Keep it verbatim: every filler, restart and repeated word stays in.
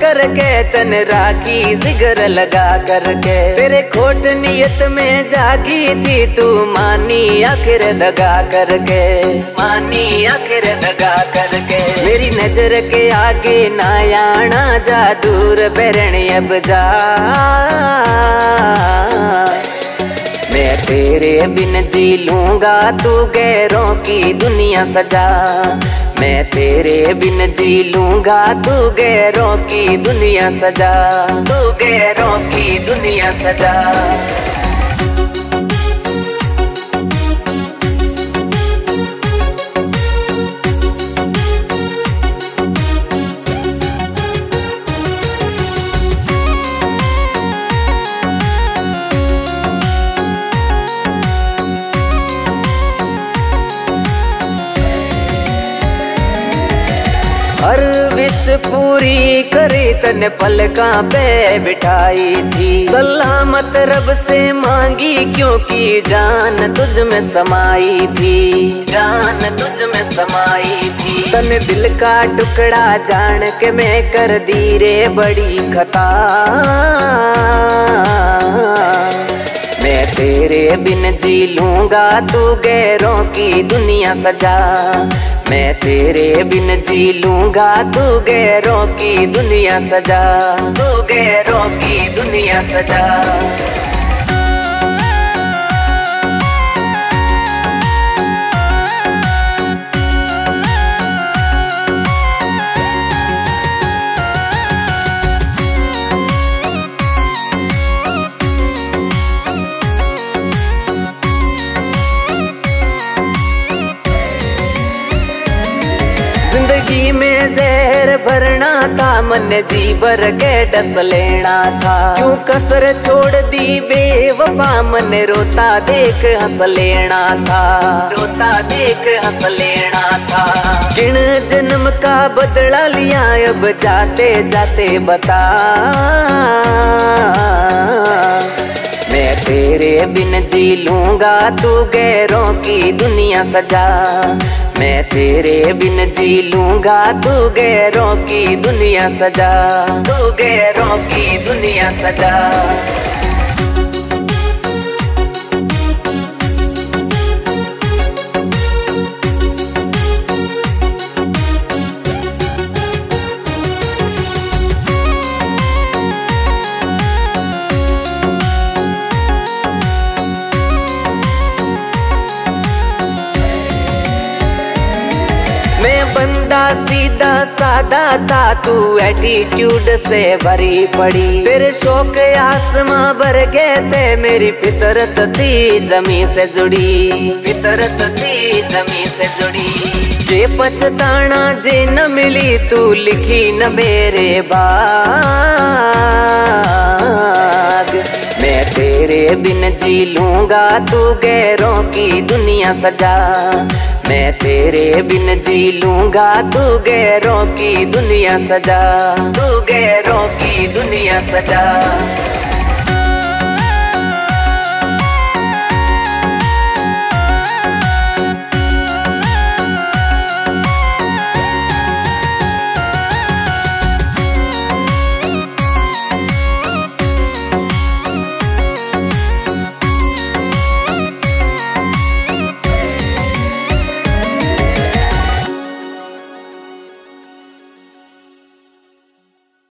करके तन राखी जिगर लगा करके, तेरे खोट नियत में जागी थी तू मानी आखिर दगा करके, मानी आखिर दगा करके। मेरी नजर के आगे ना आना जा दूर बेरणी अब जा, मैं तेरे बिन जी लूंगा तू गैरों की दुनिया सजा, मैं तेरे बिन जी लूंगा तू गैरों की दुनिया सजा, तू गैरों की दुनिया सजा। हर विश पूरी करी तन पलका पे बिठाई थी, सलामत रब से मांगी क्योंकि जान तुझ में समाई थी, जान तुझ में समाई थी। तन दिल का टुकड़ा जान के मैं कर दी रे बड़ी खता, मैं तेरे बिन जी लूंगा तू गैरों की दुनिया सजा, मैं तेरे बिन जी लूंगा तू गैरों की दुनिया सजा, तू गैरों की दुनिया सजा। जिंदगी में जहर भरना था मन जी भर के डस लेना था, क्यों कसर छोड़ दी बेवफ़ा मन रोता देख हंस लेना था, रोता देख हंस लेना था। किन जन्म का बदला लिया अब जाते जाते बता, मैं तेरे बिन जी लूंगा तू गैरों की दुनिया सजा, मैं तेरे बिन जी लूंगा तू गैरों की दुनिया सजा, तू गैरों की दुनिया सजा। बंदा सीधा सादा था तू एटीट्यूड से भरी पड़ी, तेरे शौक आसमां भर गए थे मेरी फितरत थी जमीन से जुड़ी, फितरत थी जमीन से जुड़ी। जे पछताना जे न मिली तू लिखी न मेरे बाग, मैं तेरे बिन जी लूंगा तू गैरों की दुनिया सजा, मैं तेरे बिन जी लूंगा तू गैरों की दुनिया सजा, तू गैरों की दुनिया सजा।